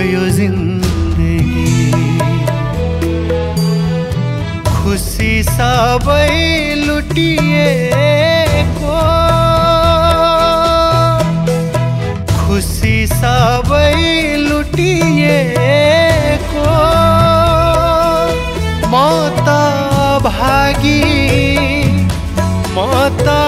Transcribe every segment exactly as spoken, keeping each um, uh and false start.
आयो जिंदगी खुशी सबे लुटिए को खुशी सबे लुटिए को मौता भागी मौता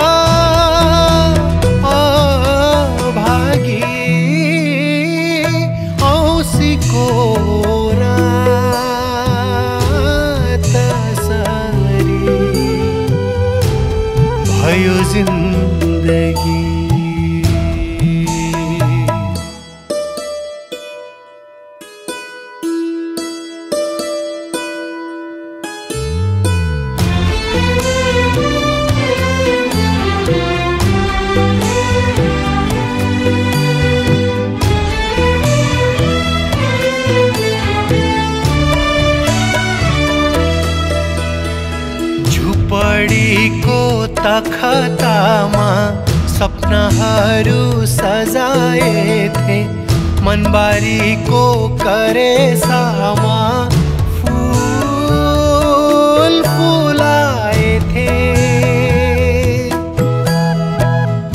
जिंदगी। तखता माँ सपना हरू सजाए थे मनबारी को करे सामा फूल फुलाए थे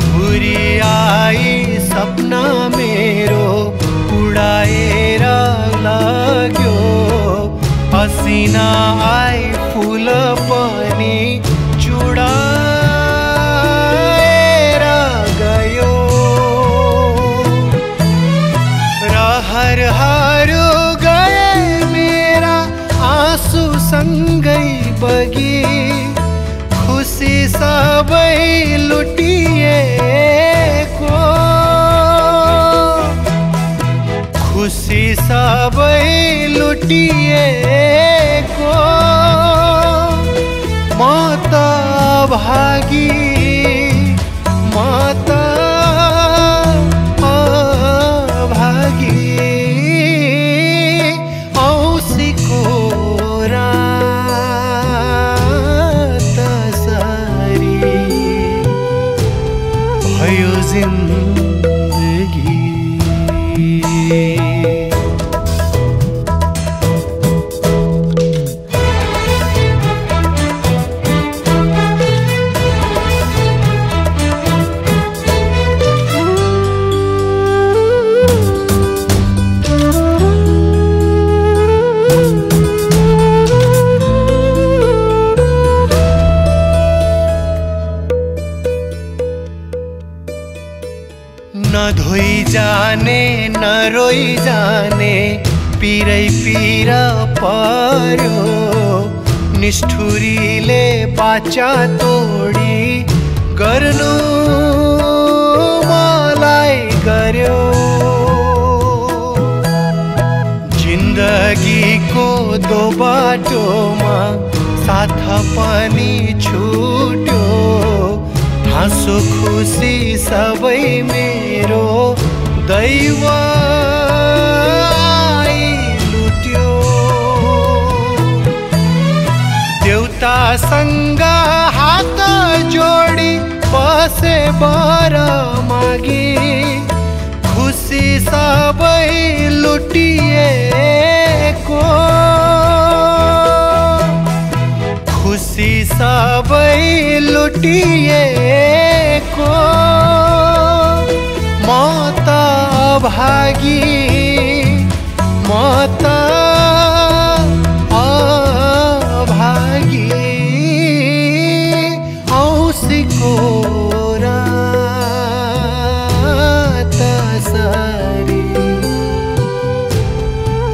बुरी आई सपना मेरो उड़ाए राग लाग्यो हसीना आई फूल पानी चूड़ा हर हार गए मेरा आंसू संगई बगी खुशी सबई लुटिए को खुशी सबई लुटिए को माता भागी माता धोई जाने न रोई जाने पीरई पीरा पारो निष्ठुरी ले बाचा तोड़ी गर्नु मलाई गर्यो जिंदगी को दो बाटो माँ साथ पानी छूटो आंसू खुशी सबई मेरो दैवा लुट्यो देवता संग हाथ जोड़ी पासे बारा मागी खुशी सबई लुटिए को खुशी सबई लुटिए को माता भागी माता भागी औसिको रात सारी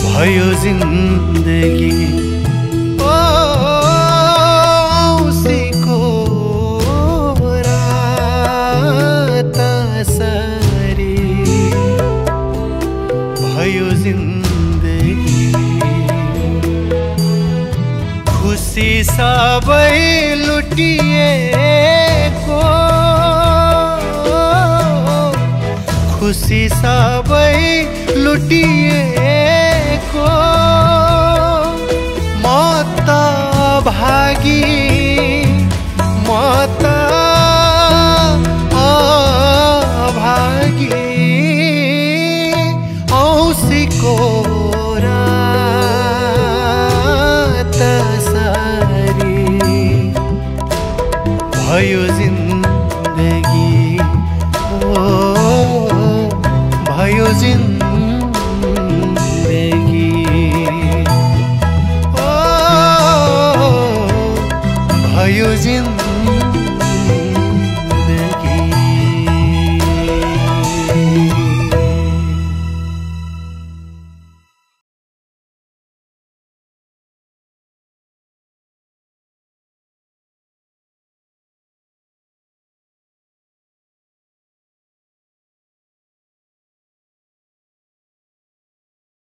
भयो जिंदगी। खुशी सबई लुटिए को खुशी सबई लुटिए को माता भागी माता भागी। उसी को।